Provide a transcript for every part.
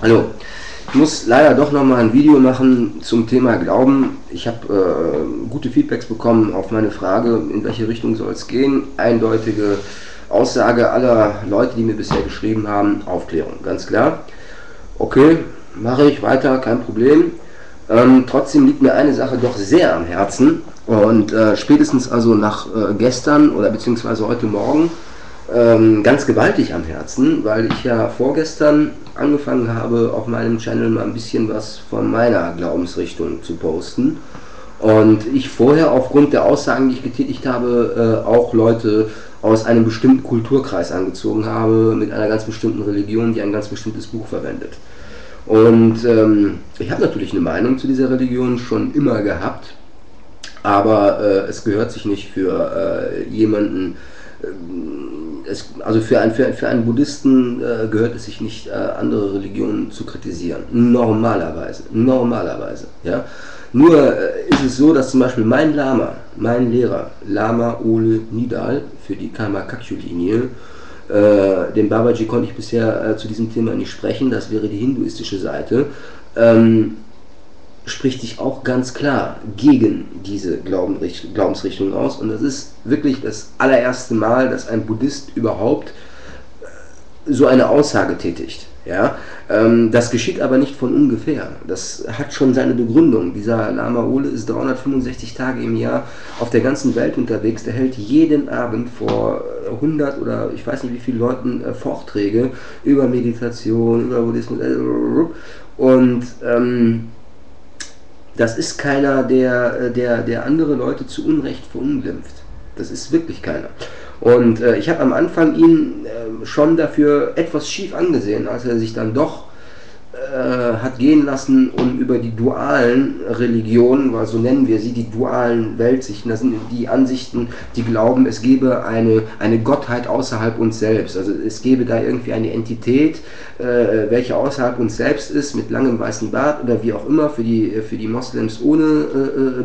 Hallo, ich muss leider doch nochmal ein Video machen zum Thema Glauben. Ich habe gute Feedbacks bekommen auf meine Frage, in welche Richtung soll es gehen. Eindeutige Aussage aller Leute, die mir bisher geschrieben haben, Aufklärung, ganz klar. Okay, mache ich weiter, kein Problem. Trotzdem liegt mir eine Sache doch sehr am Herzen und spätestens also nach gestern oder beziehungsweise heute Morgen ganz gewaltig am Herzen, weil ich ja vorgestern angefangen habe, auf meinem Channel mal ein bisschen was von meiner Glaubensrichtung zu posten und ich vorher aufgrund der Aussagen, die ich getätigt habe, auch Leute aus einem bestimmten Kulturkreis angezogen habe, mit einer ganz bestimmten Religion, die ein ganz bestimmtes Buch verwendet. Und ich habe natürlich eine Meinung zu dieser Religion schon immer gehabt, aber es gehört sich nicht für jemanden, also für einen Buddhisten gehört es sich nicht, andere Religionen zu kritisieren. Normalerweise, ja. Nur ist es so, dass zum Beispiel mein Lama, mein Lehrer, Lama Ole für die Karma Kagyu Linie, den Babaji konnte ich bisher zu diesem Thema nicht sprechen, das wäre die hinduistische Seite, spricht sich auch ganz klar gegen diese Glaubensrichtung aus. Und das ist wirklich das allererste Mal, dass ein Buddhist überhaupt so eine Aussage tätigt. Ja? Das geschieht aber nicht von ungefähr. Das hat schon seine Begründung. Dieser Lama Ole ist 365 Tage im Jahr auf der ganzen Welt unterwegs. Der hält jeden Abend vor 100 oder ich weiß nicht wie vielen Leuten Vorträge über Meditation, über Buddhismus. Und das ist keiner, der andere Leute zu Unrecht verunglimpft. Das ist wirklich keiner. Und ich habe am Anfang ihn schon dafür etwas schief angesehen, als er sich dann doch hat gehen lassen, um über die dualen Religionen, weil so nennen wir sie, die dualen Weltsichten, das sind die Ansichten, die glauben, es gebe eine Gottheit außerhalb uns selbst. Also es gebe da irgendwie eine Entität, welche außerhalb uns selbst ist, mit langem weißen Bart oder wie auch immer, für die Moslems ohne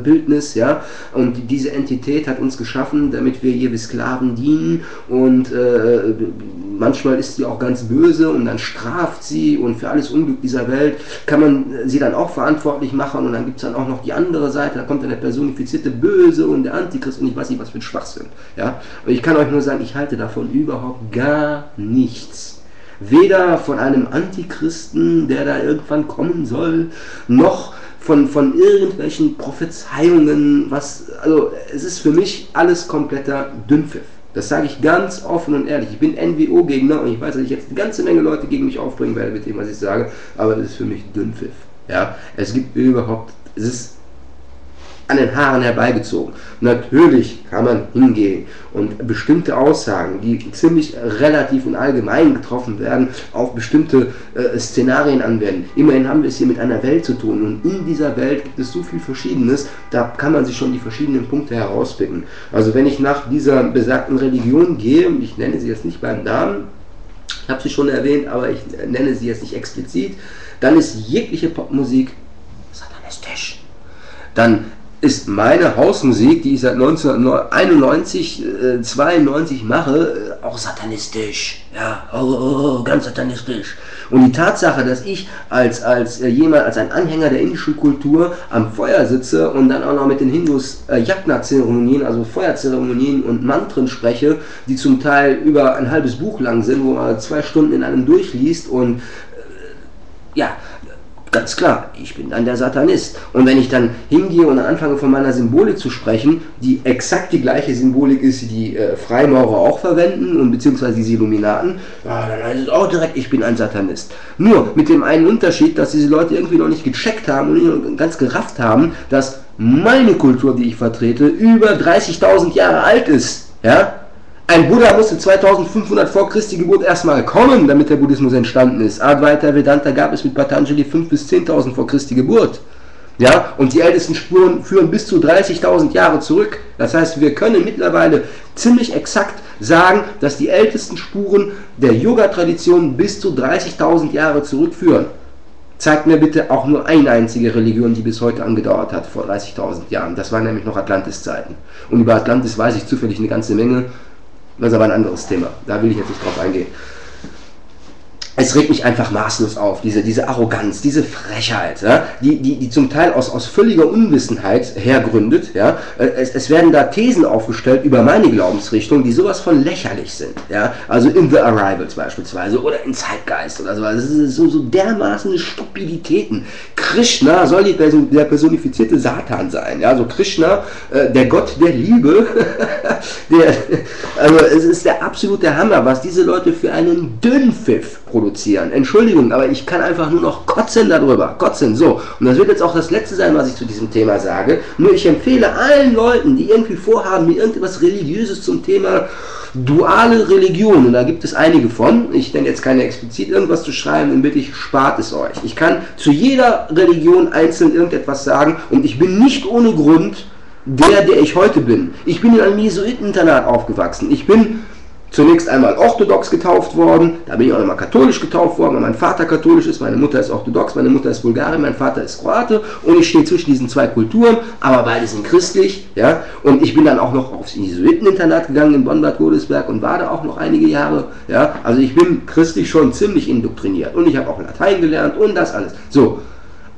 Bildnis, ja. Und diese Entität hat uns geschaffen, damit wir ihr wie Sklaven dienen und manchmal ist sie auch ganz böse und dann straft sie und für alles Unglück dieser Welt kann man sie dann auch verantwortlich machen und dann gibt es dann auch noch die andere Seite, da kommt dann der personifizierte Böse und der Antichrist und ich weiß nicht, was für ein Schwachsinn. Ja? Und ich kann euch nur sagen, ich halte davon überhaupt gar nichts. Weder von einem Antichristen, der da irgendwann kommen soll, noch von irgendwelchen Prophezeiungen, was, also es ist für mich alles kompletter Dünnpfiff. Das sage ich ganz offen und ehrlich. Ich bin NWO-Gegner und ich weiß, dass ich jetzt eine ganze Menge Leute gegen mich aufbringen werde mit dem, was ich sage, aber das ist für mich Dünnpfiff. Ja? Es gibt überhaupt, es ist an den Haaren herbeigezogen. Natürlich kann man hingehen und bestimmte Aussagen, die ziemlich relativ und allgemein getroffen werden, auf bestimmte Szenarien anwenden. Immerhin haben wir es hier mit einer Welt zu tun und in dieser Welt gibt es so viel Verschiedenes, da kann man sich schon die verschiedenen Punkte herauspicken. Also wenn ich nach dieser besagten Religion gehe, und ich nenne sie jetzt nicht beim Namen, ich habe sie schon erwähnt, aber ich nenne sie jetzt nicht explizit, dann ist jegliche Popmusik satanistisch. Dann ist meine Hausmusik, die ich seit 1991, 92 mache, auch satanistisch. Ja, ganz satanistisch. Und die Tatsache, dass ich als ein Anhänger der indischen Kultur am Feuer sitze und dann auch noch mit den Hindus Yagna-Zeremonien, also Feuerzeremonien und Mantren spreche, die zum Teil über ein halbes Buch lang sind, wo man 2 Stunden in einem durchliest und ja, ganz klar, ich bin dann der Satanist. Und wenn ich dann hingehe und anfange von meiner Symbolik zu sprechen, die exakt die gleiche Symbolik ist, die Freimaurer auch verwenden, und beziehungsweise die Illuminaten, ja, dann heißt es auch direkt, ich bin ein Satanist. Nur mit dem einen Unterschied, dass diese Leute irgendwie noch nicht gecheckt haben und ganz gerafft haben, dass meine Kultur, die ich vertrete, über 30.000 Jahre alt ist. Ja? Ein Buddha musste 2500 vor Christi Geburt erstmal kommen, damit der Buddhismus entstanden ist. Advaita Vedanta gab es mit Patanjali 5.000 bis 10.000 vor Christi Geburt. Ja? Und die ältesten Spuren führen bis zu 30.000 Jahre zurück. Das heißt, wir können mittlerweile ziemlich exakt sagen, dass die ältesten Spuren der Yoga-Tradition bis zu 30.000 Jahre zurückführen. Zeigt mir bitte auch nur eine einzige Religion, die bis heute angedauert hat, vor 30.000 Jahren. Das waren nämlich noch Atlantis-Zeiten. Und über Atlantis weiß ich zufällig eine ganze Menge. Das ist aber ein anderes Thema, da will ich jetzt nicht drauf eingehen. Es regt mich einfach maßlos auf, diese Arroganz, diese Frechheit, ja, die zum Teil aus völliger Unwissenheit hergründet. Ja. Es werden da Thesen aufgestellt über meine Glaubensrichtung, die sowas von lächerlich sind. Ja. Also in The Arrivals beispielsweise oder in Zeitgeist oder so. Das sind so dermaßen Stupiditäten. Krishna soll der personifizierte Satan sein. Ja. Also Krishna, der Gott der Liebe, also es ist der absolute Hammer, was diese Leute für einen Dünnpfiff produzieren. Entschuldigung, aber ich kann einfach nur noch kotzen darüber. Kotzen, so. Und das wird jetzt auch das Letzte sein, was ich zu diesem Thema sage. Nur ich empfehle allen Leuten, die irgendwie vorhaben, mir irgendetwas Religiöses zum Thema duale Religion, und da gibt es einige von, ich denke jetzt keine explizit irgendwas zu schreiben, dann bitte ich, spart es euch. Ich kann zu jeder Religion einzeln irgendetwas sagen und ich bin nicht ohne Grund der ich heute bin. Ich bin in einem Jesuiteninternat aufgewachsen. Ich bin zunächst einmal orthodox getauft worden, da bin ich auch nochmal katholisch getauft worden, weil mein Vater katholisch ist, meine Mutter ist orthodox, meine Mutter ist Bulgarin, mein Vater ist Kroate und ich stehe zwischen diesen zwei Kulturen, aber beide sind christlich, ja, und ich bin dann auch noch aufs Jesuiteninternat gegangen in Bonn-Bad Godesberg und war da auch noch einige Jahre, ja, also ich bin christlich schon ziemlich indoktriniert und ich habe auch Latein gelernt und das alles, so.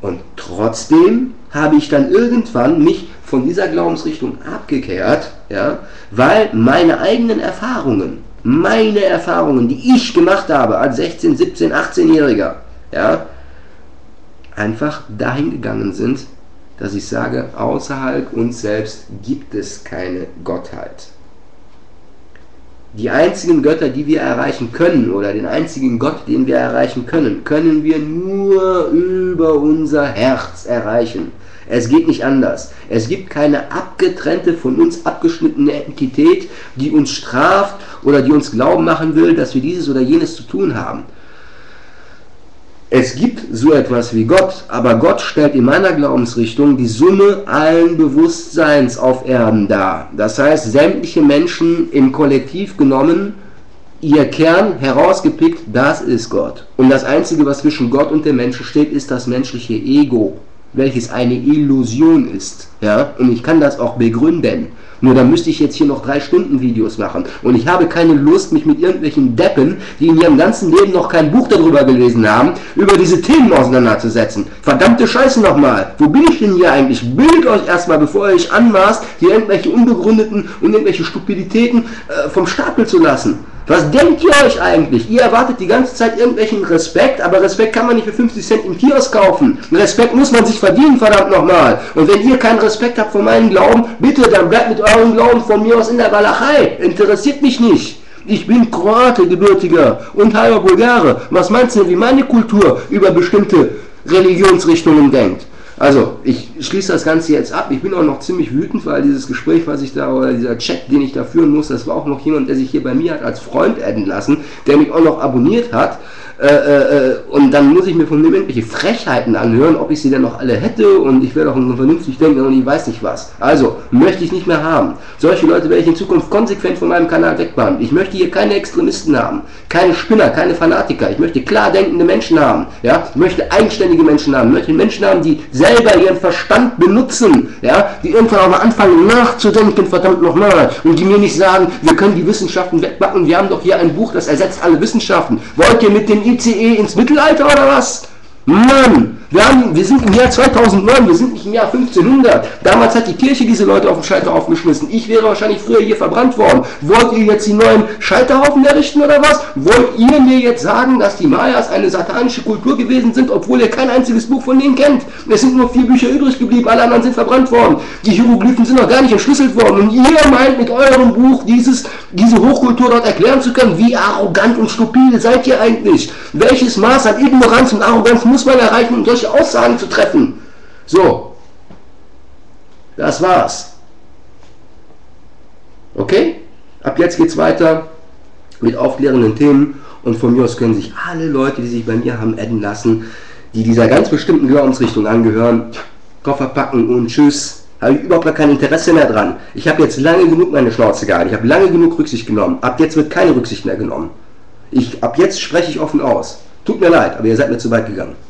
Und trotzdem habe ich dann irgendwann mich von dieser Glaubensrichtung abgekehrt, ja, weil meine eigenen Erfahrungen, die ich gemacht habe als 16-, 17-, 18-Jähriger, ja, einfach dahin gegangen sind, dass ich sage, außerhalb uns selbst gibt es keine Gottheit. Die einzigen Götter, die wir erreichen können, oder den einzigen Gott, den wir erreichen können, können wir nur über unser Herz erreichen. Es geht nicht anders. Es gibt keine abgetrennte, von uns abgeschnittene Entität, die uns straft oder die uns glauben machen will, dass wir dieses oder jenes zu tun haben. Es gibt so etwas wie Gott, aber Gott stellt in meiner Glaubensrichtung die Summe allen Bewusstseins auf Erden dar. Das heißt, sämtliche Menschen im Kollektiv genommen, ihr Kern herausgepickt, das ist Gott. Und das Einzige, was zwischen Gott und dem Menschen steht, ist das menschliche Ego, welches eine Illusion ist. Ja? Und ich kann das auch begründen. Nur dann müsste ich jetzt hier noch 3 Stunden Videos machen. Und ich habe keine Lust, mich mit irgendwelchen Deppen, die in ihrem ganzen Leben noch kein Buch darüber gelesen haben, über diese Themen auseinanderzusetzen. Verdammte Scheiße nochmal. Wo bin ich denn hier eigentlich? Bildet euch erstmal, bevor ihr euch anmaßt, hier irgendwelche unbegründeten und irgendwelche Stupiditäten vom Stapel zu lassen. Was denkt ihr euch eigentlich? Ihr erwartet die ganze Zeit irgendwelchen Respekt, aber Respekt kann man nicht für 50 Cent im Kiosk kaufen. Respekt muss man sich verdienen, verdammt nochmal. Und wenn ihr keinen Respekt habt vor meinem Glauben, bitte, dann bleibt mit eurem Glauben von mir aus in der Walachei. Interessiert mich nicht. Ich bin Kroate, gebürtiger und halber Bulgare. Was meinst du, wie meine Kultur über bestimmte Religionsrichtungen denkt? Also, ich schließe das Ganze jetzt ab. Ich bin auch noch ziemlich wütend, weil dieses Gespräch, was ich da, oder dieser Chat, den ich da führen muss, das war auch noch jemand, der sich hier bei mir hat als Freund adden lassen, der mich auch noch abonniert hat. Und dann muss ich mir von dem irgendwelche Frechheiten anhören, ob ich sie denn noch alle hätte, und ich werde auch vernünftig denken und ich weiß nicht was. Also, möchte ich nicht mehr haben. Solche Leute werde ich in Zukunft konsequent von meinem Kanal wegbannen. Ich möchte hier keine Extremisten haben, keine Spinner, keine Fanatiker. Ich möchte klar denkende Menschen haben, ja? Ich möchte eigenständige Menschen haben, ich möchte Menschen haben, die selber ihren Verstand benutzen, ja? Die irgendwann auch mal anfangen nachzudenken, verdammt nochmal, und die mir nicht sagen, wir können die Wissenschaften wegbacken, wir haben doch hier ein Buch, das ersetzt alle Wissenschaften. Wollt ihr mit dem ICE ins Mittelalter oder was? Mann, wir sind im Jahr 2009, wir sind nicht im Jahr 1500. Damals hat die Kirche diese Leute auf den Scheiterhaufen geschmissen. Ich wäre wahrscheinlich früher hier verbrannt worden. Wollt ihr jetzt die neuen Scheiterhaufen errichten oder was? Wollt ihr mir jetzt sagen, dass die Mayas eine satanische Kultur gewesen sind, obwohl ihr kein einziges Buch von denen kennt? Es sind nur 4 Bücher übrig geblieben, alle anderen sind verbrannt worden. Die Hieroglyphen sind noch gar nicht entschlüsselt worden. Und ihr meint mit eurem Buch diese Hochkultur dort erklären zu können? Wie arrogant und stupide seid ihr eigentlich? Welches Maß an Ignoranz und Arroganz muss man erreichen, um solche Aussagen zu treffen? So, das war's. Okay? Ab jetzt geht's weiter mit aufklärenden Themen, und von mir aus können sich alle Leute, die sich bei mir haben adden lassen, die dieser ganz bestimmten Glaubensrichtung angehören, Koffer packen und tschüss. Habe ich überhaupt gar kein Interesse mehr dran. Ich habe jetzt lange genug meine Schnauze gehalten. Ich habe lange genug Rücksicht genommen. Ab jetzt wird keine Rücksicht mehr genommen. Ab jetzt spreche ich offen aus. Tut mir leid, aber ihr seid mir zu weit gegangen.